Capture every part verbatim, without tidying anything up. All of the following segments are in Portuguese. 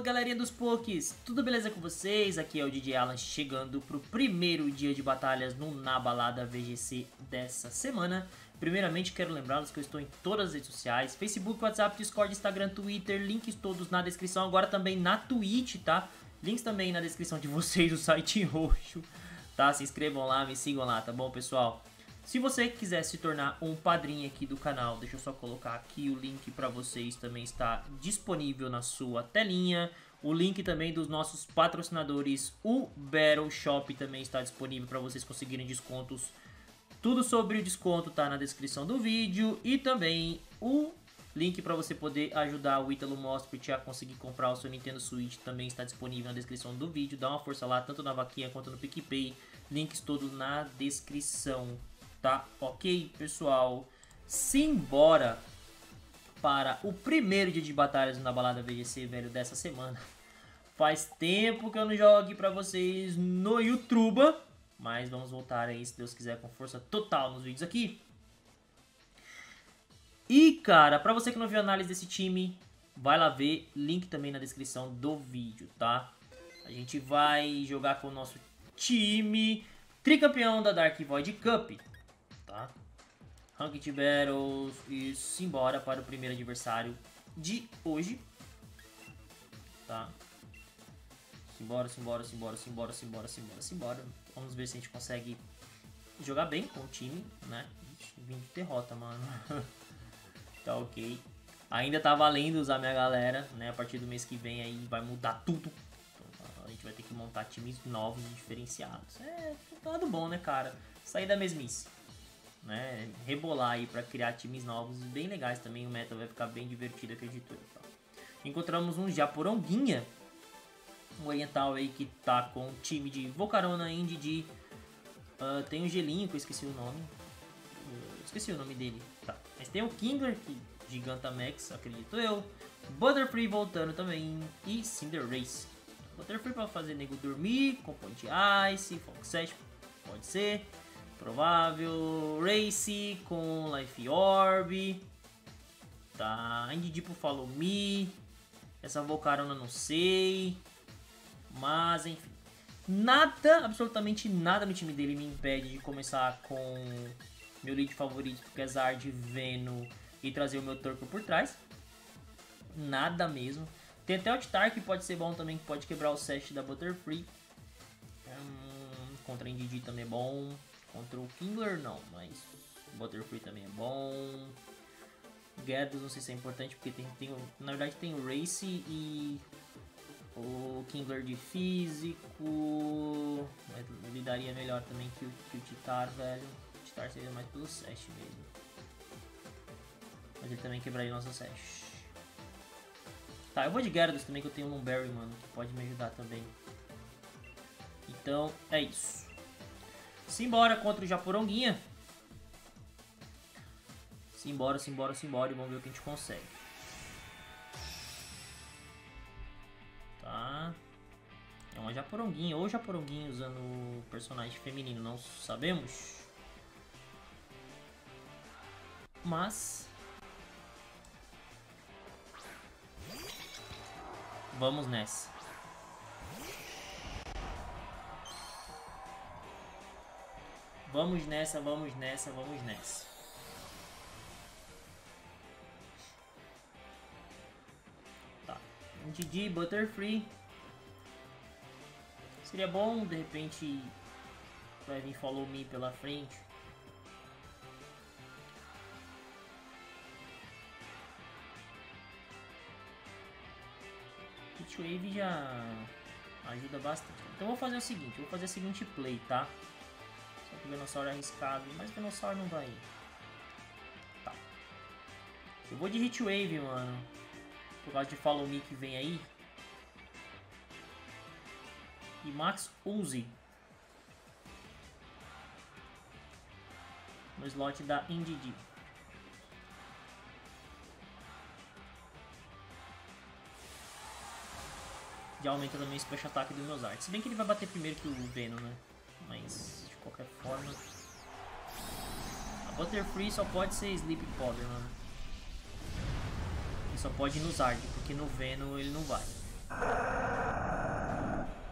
Fala galerinha dos Pokés, tudo beleza com vocês? Aqui é o D J Alan chegando pro primeiro dia de batalhas no Na Balada V G C dessa semana. Primeiramente quero lembrá-los que eu estou em todas as redes sociais, Facebook, WhatsApp, Discord, Instagram, Twitter, links todos na descrição, agora também na Twitch, tá? Links também na descrição de vocês, o site roxo, tá? Se inscrevam lá, me sigam lá, tá bom pessoal? Se você quiser se tornar um padrinho aqui do canal, deixa eu só colocar aqui o link para vocês, também está disponível na sua telinha. O link também dos nossos patrocinadores, o Battle Shop, também está disponível para vocês conseguirem descontos. Tudo sobre o desconto tá na descrição do vídeo e também o link para você poder ajudar o Ítalo Mospit a conseguir comprar o seu Nintendo Switch também está disponível na descrição do vídeo. Dá uma força lá, tanto na vaquinha quanto no PicPay, links todos na descrição, tá ok pessoal? Simbora para o primeiro dia de batalhas na balada V G C, velho, dessa semana. Faz tempo que eu não jogo aqui pra vocês no YouTube, mas vamos voltar aí, se Deus quiser, com força total nos vídeos aqui. E, cara, pra você que não viu a análise desse time, vai lá ver. Link também na descrição do vídeo, tá? A gente vai jogar com o nosso time tricampeão da Dark Void Cup, tá? Ranked Battles e simbora para o primeiro adversário de hoje, tá? Simbora, simbora, simbora, simbora, simbora, simbora, simbora. Vamos ver se a gente consegue jogar bem com o time, né? Vim de derrota, mano. Tá ok. Ainda tá valendo usar minha galera, né? A partir do mês que vem aí vai mudar tudo. Então, a gente vai ter que montar times novos e diferenciados. É, tá tudo bom, né, cara? Sair da mesmice, né? Rebolar aí pra criar times novos bem legais também. O meta vai ficar bem divertido, acredito eu, tá? Encontramos um Japoronguinha, um oriental aí que tá com o time de Volcarona, Indeedee. Uh, tem um gelinho que eu esqueci o nome. Esqueci o nome dele, tá. Mas tem o Kingler, que Gigantamax, acredito eu. Butterfree voltando também. E Cinderace. Butterfree pra fazer nego dormir. Com Ponte Ice. Fox Sash, pode ser. Provável. Race com Life Orb. Tá. Indeedee pro Follow Me. Essa Volcarona não sei. Mas, enfim. Nada, absolutamente nada no time dele me impede de começar com meu lead favorito, que é Zard, Veno, e trazer o meu Torco por trás. Nada mesmo. Tem até o Titar, que pode ser bom também, que pode quebrar o set da Butterfree. Hum, contra a Indeedee também é bom. Contra o Kingler não, mas Butterfree também é bom. Gerdos não sei se é importante, porque tem, tem na verdade tem o Race e o Kingler de físico. Ele daria melhor também que o, que o Titar, velho. Titar seria mais pelo Sash mesmo, mas ele também quebraria nosso Sash. Tá, eu vou de Gerdos também, que eu tenho um Lumberry, mano, que pode me ajudar também. Então, é isso. Simbora contra o Japoronguinha. Simbora, simbora, simbora, e vamos ver o que a gente consegue. Tá. É uma Japoronguinha, ou Japoronguinha usando o personagem feminino, não sabemos. Mas vamos nessa. Vamos nessa, vamos nessa, vamos nessa. Tá. Indeedee, Butterfree. Seria bom, de repente, vai vir Follow Me pela frente. Heat Wave já ajuda bastante. Então vou fazer o seguinte, vou fazer a seguinte play, tá? Só que o Venusaur é arriscado, mas o Venusaur não vai ir. Tá. Eu vou de Heat Wave, mano, por causa de Follow Me que vem aí. E Max onze no slot da Indeedee. Já aumenta também o special attack dos meus artes. Se bem que ele vai bater primeiro que o Venom, né? Mas, de qualquer forma, a Butterfree só pode ser Sleep Powder, mano. Ele só pode ir no Zard, porque no Venom ele não vai.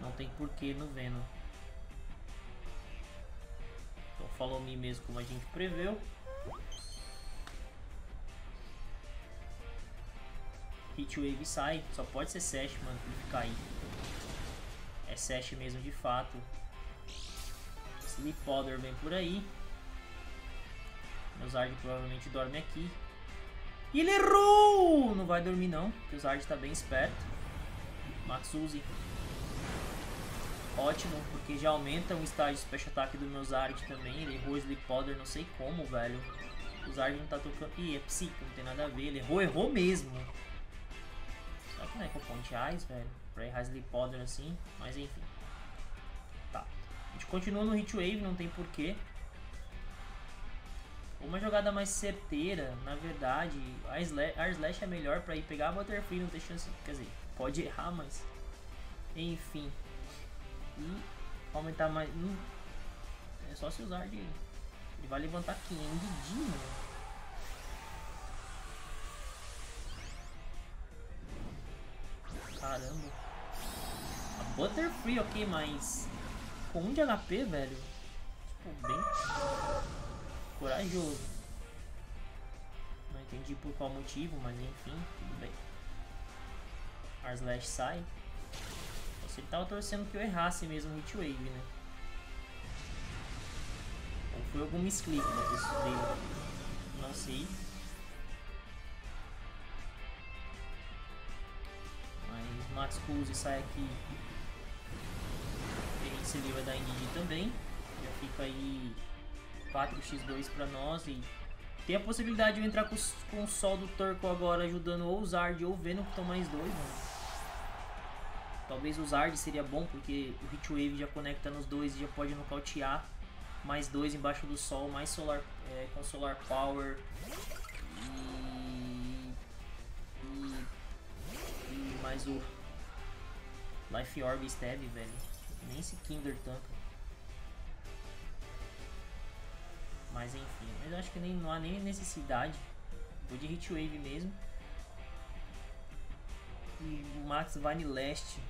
Não tem porquê no Venom. Então Follow Me mesmo, como a gente preveu. Heat Wave sai, só pode ser Sash, mano, pra ele cair. É Sash mesmo de fato. Sleep Powder vem por aí. Meu Zard provavelmente dorme aqui. E ele errou! Não vai dormir não, porque o Zard tá bem esperto. Max use. Ótimo, porque já aumenta o estágio de special attack do meu Zard também. Ele errou o Sleep Powder, não sei como, velho. O Zard não tá tocando... Ih, é psico, não tem nada a ver. Ele errou, errou mesmo. Será que não é com ponte Ice, velho? Pra errar Sleep Powder assim, mas enfim. Tá. A gente continua no Heat Wave, não tem porquê. Uma jogada mais certeira, na verdade, a Air Slash é melhor pra ir pegar a Butterfree, não tem chance, quer dizer, pode errar, mas... Enfim. E aumentar mais... Hum. É só se usar de... Ele vai levantar aqui, Indeedee. Caramba. A Butterfree, ok, mas... Com um de H P, velho. Tipo, bem... Corajoso. Não entendi por qual motivo, mas enfim, tudo bem. Air Slash sai. Você tava torcendo que eu errasse mesmo o Heat Wave, né? Ou foi algum misclick dele? Não sei. Mas Max Cuse sai aqui. E esse livro é da Indy também. Já fica aí... quatro por dois pra nós e tem a possibilidade de eu entrar com, com o Sol do Turco agora ajudando ou o Zard ou o Venom, que estão mais dois, mano. Talvez o Zard seria bom porque o Heat Wave já conecta nos dois e já pode nocautear mais dois embaixo do Sol, mais Solar, é, com Solar Power e, e, e mais o Life Orb e Stab, velho. Nem esse Kingler tanca. Mas enfim, mas eu acho que nem, não há nem necessidade. Vou de Heat Wave mesmo. E o Max vai no leste,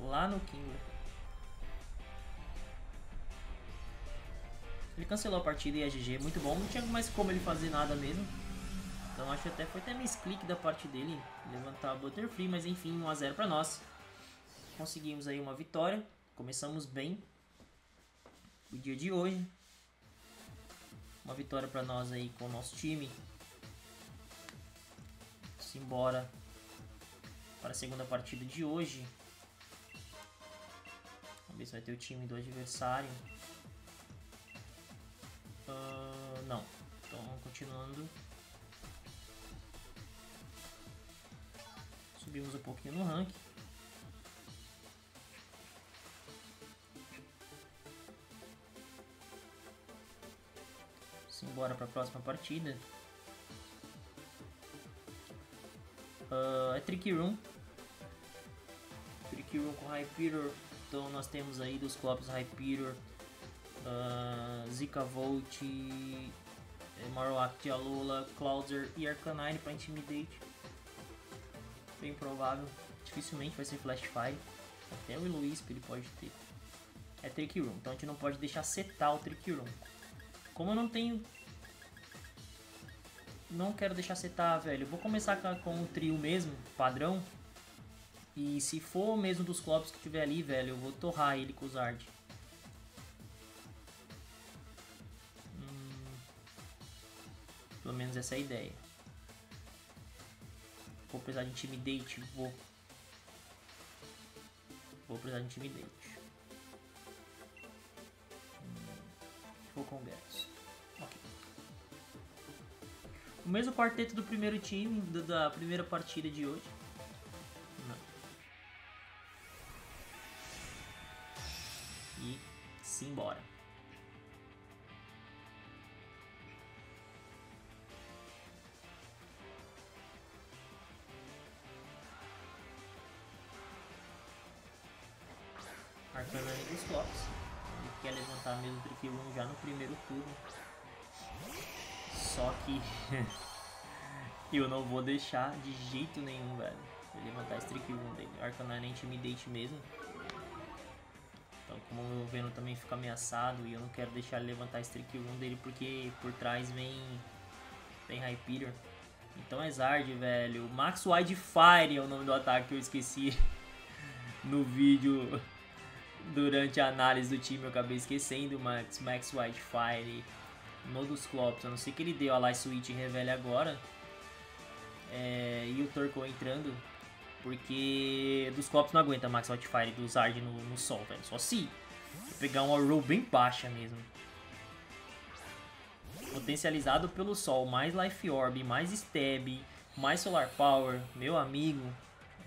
lá no Kingler. Ele cancelou a partida e a G G, muito bom. Não tinha mais como ele fazer nada mesmo. Então acho que até foi até misclick da parte dele levantar a Butterfree. Mas enfim, um a zero pra nós. Conseguimos aí uma vitória. Começamos bem o dia de hoje. Uma vitória pra nós aí com o nosso time. Simbora para a segunda partida de hoje. Vamos ver se vai ter o time do adversário. Uh, não. Então, continuando. Subimos um pouquinho no ranking. Bora para a próxima partida. Uh, é Trick Room. Trick Room com Hyperion. Então nós temos aí dos Dusclops, Hyperion, uh, Vikavolt, Marowak de Alola, Clouser e Arcanine para Intimidate. Bem provável. Dificilmente vai ser Flash Fire. Até o Eloísp ele pode ter. É Trick Room. Então a gente não pode deixar setar o Trick Room. Como eu não tenho... Não quero deixar setar, velho. Eu vou começar com o trio mesmo, padrão. E se for mesmo dos Dusclops que tiver ali, velho, eu vou torrar ele com o Zard. Hum, pelo menos essa é a ideia. Vou precisar de Intimidate, vou... Vou precisar de Intimidate. Vou com o Gerdos. Ok. O mesmo quarteto do primeiro time, do, da primeira partida de hoje. Não. E simbora. Arcanine dos Flops. Quer levantar mesmo o Trick Room já no primeiro turno. Só que eu não vou deixar de jeito nenhum, velho. ele levantar esse Trick Room dele. Arcanine é Intimidate mesmo. Então, como o Venom também fica ameaçado e eu não quero deixar ele levantar esse Trick Room dele, porque por trás vem, vem Hyperion. Então é Zard, velho. Max Wide Fire é o nome do ataque que eu esqueci no vídeo. Durante a análise do time eu acabei esquecendo, Max, Max Wide Fire no Dusclops. A não ser que ele deu a Life Switch e revele agora. É, e o Torkoal entrando. Porque Dusclops não aguenta Max Wide Fire do Zard no, no sol, velho. Só se pegar uma roll bem baixa mesmo. Potencializado pelo sol, mais Life Orb, mais Stab, mais Solar Power. Meu amigo,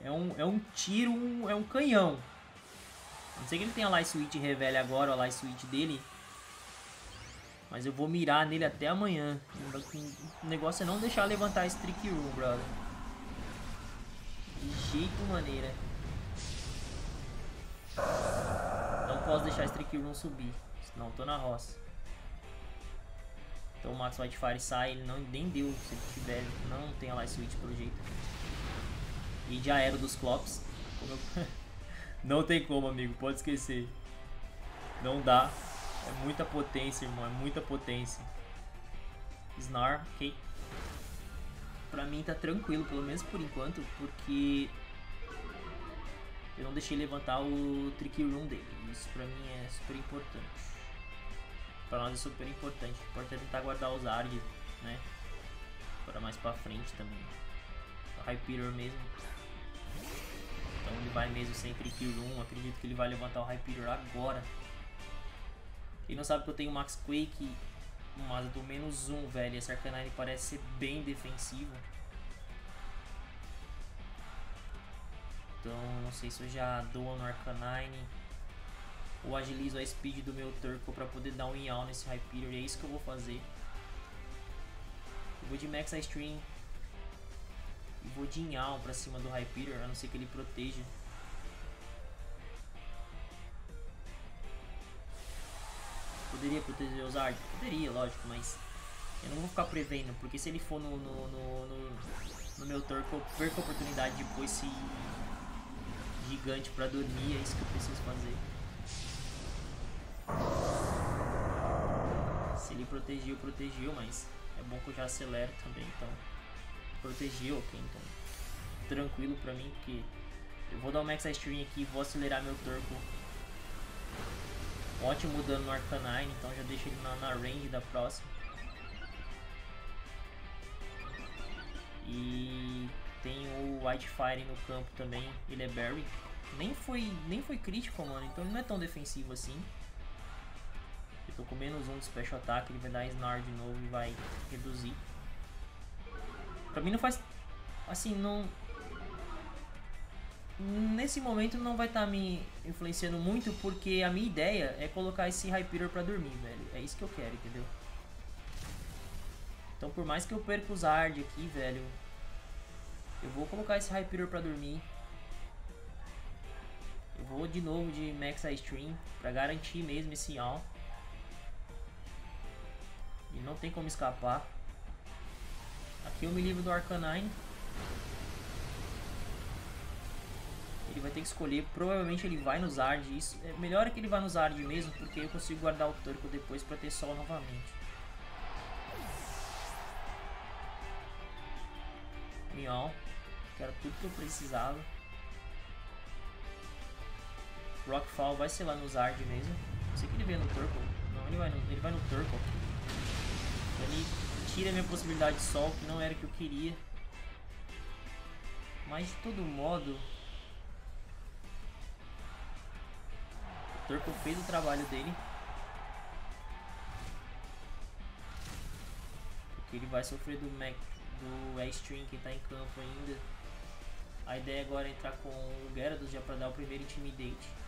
é um, é um tiro, um, é um canhão. A não ser que ele tenha a Life Switch revele agora, a Life Switch dele. Mas eu vou mirar nele até amanhã. O negócio é não deixar levantar esse Trick Room, brother. De jeito maneira. Não posso deixar esse Trick Room subir, senão eu tô na roça. Então o Max Wide Fire sai, ele não, nem deu, se ele tiver, não tem a Life Switch pelo jeito. E já era dos Clops. Como eu... Não tem como, amigo, pode esquecer. Não dá. É muita potência, irmão, é muita potência. Snarl, ok. Pra mim tá tranquilo, pelo menos por enquanto, porque eu não deixei levantar o Trick Room dele. Isso pra mim é super importante. Pra nós é super importante. O importante é tentar guardar os Zard, né? Pra mais pra frente também. O Hyperion mesmo. Então ele vai mesmo sem Trick Room, acredito que ele vai levantar o Hyperior agora. Quem não sabe que eu tenho o Max Quake, mas eu tô menos um, velho. Esse Arcanine parece ser bem defensivo. Então não sei se eu já dou no Arcanine ou agilizo a speed do meu Torkoal pra poder dar um in-out nesse Hyperior. E é isso que eu vou fazer. Eu vou de Max Ice Stream. E vou de Inhal pra cima do Hyperior, a não ser que ele proteja. Poderia proteger o Zard? Poderia, lógico, mas eu não vou ficar prevendo, porque se ele for no, no, no, no, no meu Torkoal, eu perco a oportunidade de pôr esse gigante pra dormir, é isso que eu preciso fazer. Se ele protegeu, protegeu, mas é bom que eu já acelero também, então... Protegeu, ok, então tranquilo pra mim, porque eu vou dar o um Max Ice Stream aqui, vou acelerar meu Torkoal. Ótimo dano no Arcanine, então já deixo ele na, na range da próxima. E tem o Wide Fire no campo também, ele é Barry. Nem foi, nem foi crítico, mano, então ele não é tão defensivo assim. Eu tô com menos um de Special Attack, ele vai dar Snarl de novo e vai reduzir. Pra mim não faz... Assim, não... Nesse momento não vai estar tá me influenciando muito, porque a minha ideia é colocar esse Hyperior pra dormir, velho. É isso que eu quero, entendeu? Então por mais que eu perca o Zard aqui, velho, eu vou colocar esse Hyperior pra dormir. Eu vou de novo de Max Ice Stream pra garantir mesmo esse all. E não tem como escapar. Aqui eu me livro do Arcanine. Ele vai ter que escolher. Provavelmente ele vai no Zard. Isso é melhor, é que ele vá no Zard mesmo, porque eu consigo guardar o Torkoal depois pra ter sol novamente. Miau. Que era tudo que eu precisava. Rockfall vai ser lá no Zard mesmo. Não sei que ele veio no Torkoal. Não, ele vai no, ele vai no Torkoal. Ele... Tira a minha possibilidade de sol, que não era o que eu queria. Mas de todo modo, o Torkoal fez o trabalho dele. Porque ele vai sofrer do Mac, do Ice Stream que tá em campo ainda. A ideia agora é entrar com o Gerdos já para dar o primeiro Intimidate.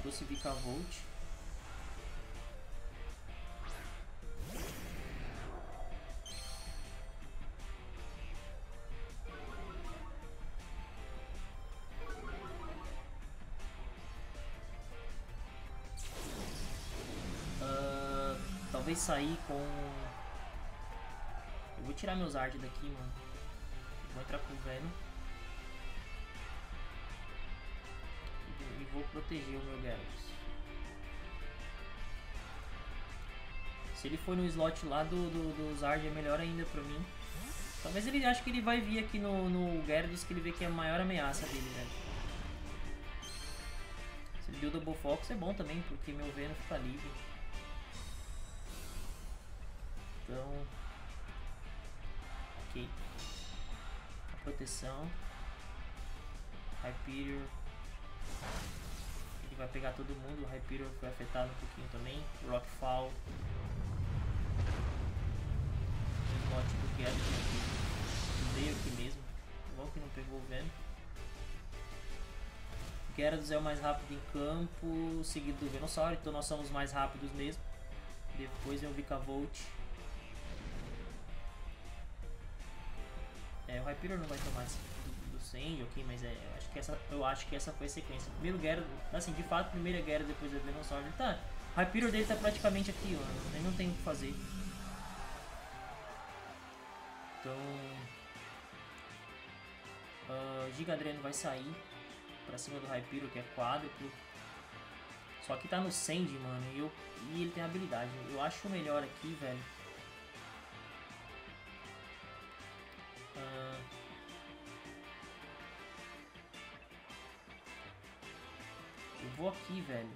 Trouxe Vikavolt. Uh, talvez sair com tirar meus Zard daqui, mano. Vou entrar com o Venom. E vou proteger o meu Gerdos. Se ele for no slot lá do, do, do Zard é melhor ainda pra mim. Talvez ele ache que ele vai vir aqui no, no Gerdos, que ele vê que é a maior ameaça dele, velho. Se ele deu Double Fox é bom também, porque meu Venom fica livre. Então... ok. A proteção. Hyperion. Ele vai pegar todo mundo, o Hyperion foi afetado um pouquinho também. Rockfall. Slot do Gerdos veio aqui mesmo. Bom que não pegou o Venom. Gerdos é o mais rápido em campo, seguido do Venusaur, então nós somos mais rápidos mesmo. Depois vem o Vikavolt. É, o Hyperion não vai tomar esse do, do Sandy, ok, mas é, eu, acho que essa, eu acho que essa foi a sequência. Primeiro Gerdos, assim, de fato, primeiro é Gerdos, depois é o Venusaur. Ele tá, o Hyperion dele tá praticamente aqui, ó, ele não tem o que fazer. Então, uh, Giga Dreno vai sair pra cima do Hyperion, que é quádruplo. Só que tá no Sand, mano, e, eu, e ele tem habilidade. Eu acho melhor aqui, velho. Uh... Eu vou aqui, velho.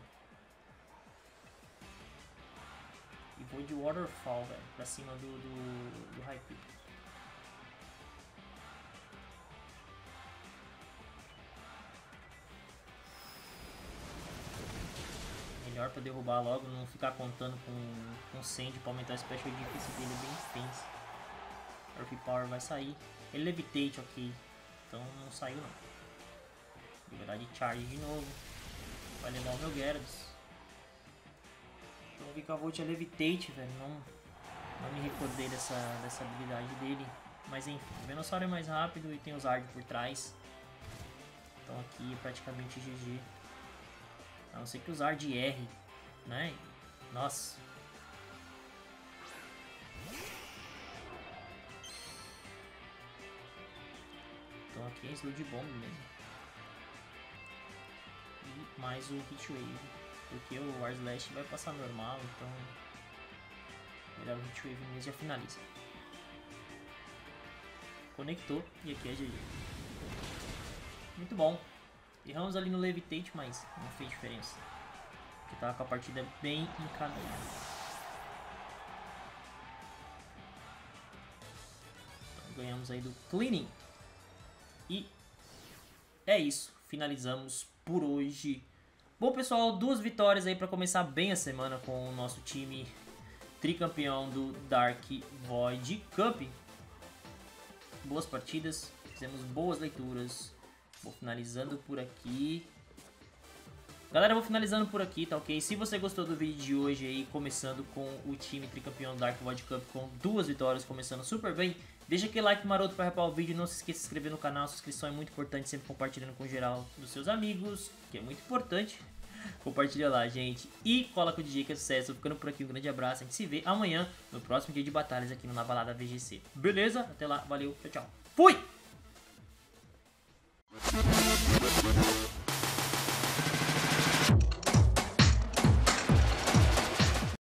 E vou de Waterfall, velho, pra cima do, do, do Hyperion. Melhor pra derrubar logo, não ficar contando com o Sand pra aumentar o special defense dele, é bem extenso. Earth Power vai sair. Ele Levitate, ok. Então não saiu não. Vou virar de Charge de novo. Vai levar o meu Gerdos. Então o Vikavolt é Levitate, velho. Não, não me recordei dessa, dessa habilidade dele. Mas enfim, o Venusaur é mais rápido e tem o Zard por trás. Então aqui é praticamente G G. A não ser que usar de R, né? Nossa. Então aqui é slow de bomba mesmo. E mais o Heat Wave. Porque o Air Slash vai passar normal, então... melhor o Heat Wave mesmo, já finaliza. Conectou e aqui é G G. Muito bom. Erramos ali no Levitate, mas não fez diferença. Porque tava com a partida bem encaminhada. Então, ganhamos aí do Cleaning. E é isso. Finalizamos por hoje. Bom, pessoal, duas vitórias aí pra começar bem a semana com o nosso time tricampeão do Dark Void Cup. Boas partidas. Fizemos boas leituras. Vou finalizando por aqui. Galera, vou finalizando por aqui, tá ok? Se você gostou do vídeo de hoje aí, começando com o time tricampeão Dark Void Cup com duas vitórias, começando super bem, deixa aquele like maroto pra hypar o vídeo. Não se esqueça de se inscrever no canal, a inscrição é muito importante, sempre compartilhando com o geral dos seus amigos, que é muito importante. Compartilha lá, gente. E cola com o D J, que é sucesso. Tô ficando por aqui, um grande abraço. A gente se vê amanhã no próximo dia de batalhas aqui no Na Balada V G C. Beleza? Até lá, valeu, tchau, tchau. Fui!